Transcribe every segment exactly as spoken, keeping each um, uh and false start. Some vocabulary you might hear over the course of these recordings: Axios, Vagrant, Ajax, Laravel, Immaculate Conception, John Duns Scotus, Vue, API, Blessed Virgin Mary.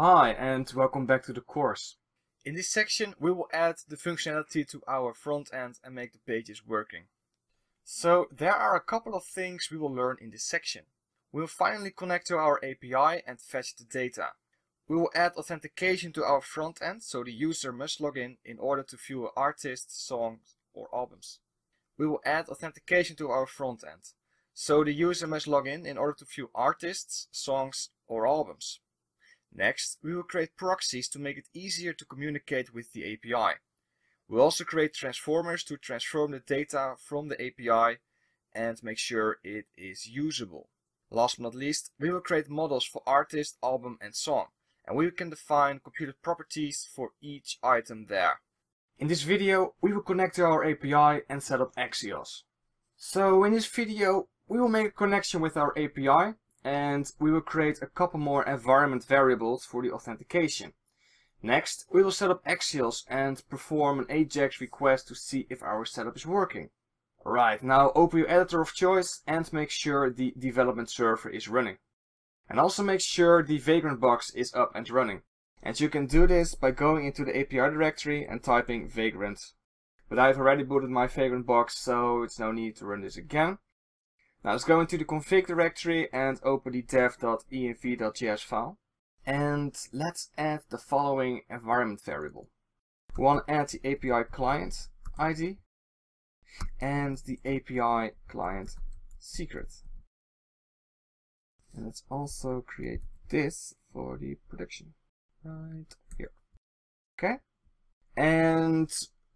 Hi, and welcome back to the course. In this section, we will add the functionality to our front end and make the pages working. So there are a couple of things we will learn in this section. We will finally connect to our A P I and fetch the data. We will add authentication to our front end, so the user must log in in order to view artists, songs or albums. We will add authentication to our front end, so the user must log in in order to view artists, songs or albums. Next, we will create proxies to make it easier to communicate with the A P I. We'll also create transformers to transform the data from the A P I and make sure it is usable. Last but not least, we will create models for artist, album and song. And we can define computer properties for each item there. In this video, we will connect to our A P I and set up Axios. So in this video, we will make a connection with our A P I and we will create a couple more environment variables for the authentication. Next, we will set up Axios and perform an Ajax request to see if our setup is working. Right, now open your editor of choice and make sure the development server is running. And also make sure the Vagrant box is up and running. And you can do this by going into the A P I directory and typing Vagrant. But I've already booted my Vagrant box, so it's no need to run this again. Now let's go into the config directory and open the dev dot env dot j s file. And let's add the following environment variable. We want to add the A P I client I D and the A P I client secret. And let's also create this for the prediction right here. Okay. And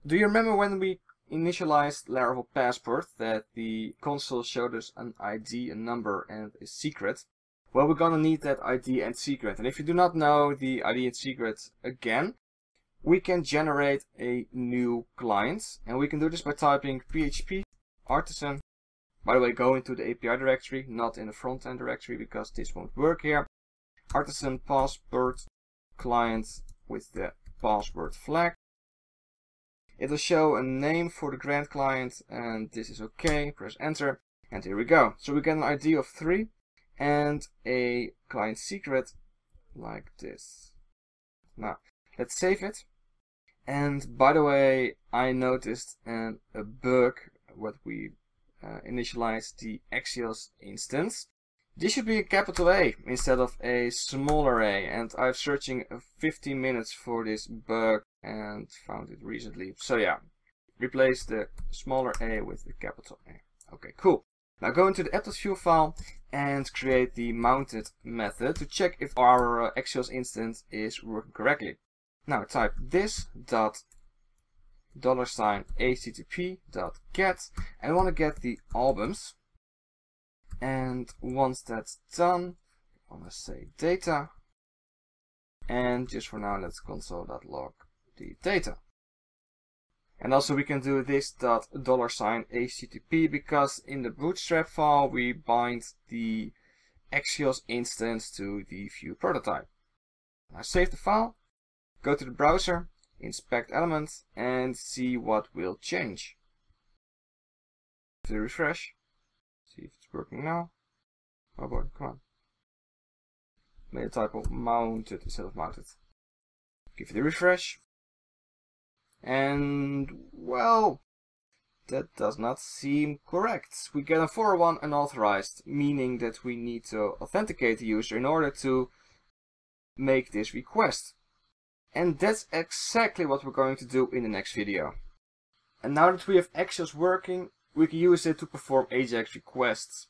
do you remember when we initialized Laravel passport that the console showed us an I D, a number and a secret? Well, we're gonna need that I D and secret. And if you do not know the I D and secret again, we can generate a new client. And we can do this by typing P H P artisan. By the way, go into the A P I directory, not in the front end directory because this won't work here. Artisan passport client with the password flag. It'll show a name for the grant client and this is okay. Press enter and here we go. So we get an I D of three and a client secret like this. Now let's save it. And by the way, I noticed an, a bug what we Uh, initialize the Axios instance. This should be a capital A instead of a smaller a, and I've searching fifteen minutes for this bug and found it recently. So yeah, replace the smaller a with the capital A. Okay, cool. Now go into the app.vue file and create the mounted method to check if our uh, Axios instance is working correctly. Now type this dot dollar sign http.get and we want to get the albums, and once that's done I want to say data, and just for now let's console.log the data. And also we can do this dot dollar sign http because in the bootstrap file we bind the Axios instance to the Vue prototype. Now save the file, go to the browser, inspect elements and see what will change. To refresh, see if it's working now. Oh boy, come on. Made a typo, mounted instead of mounted. Give it a refresh. And well, that does not seem correct. We get a four oh one unauthorized, meaning that we need to authenticate the user in order to make this request. And that's exactly what we're going to do in the next video. And now that we have Axios working, we can use it to perform Ajax requests.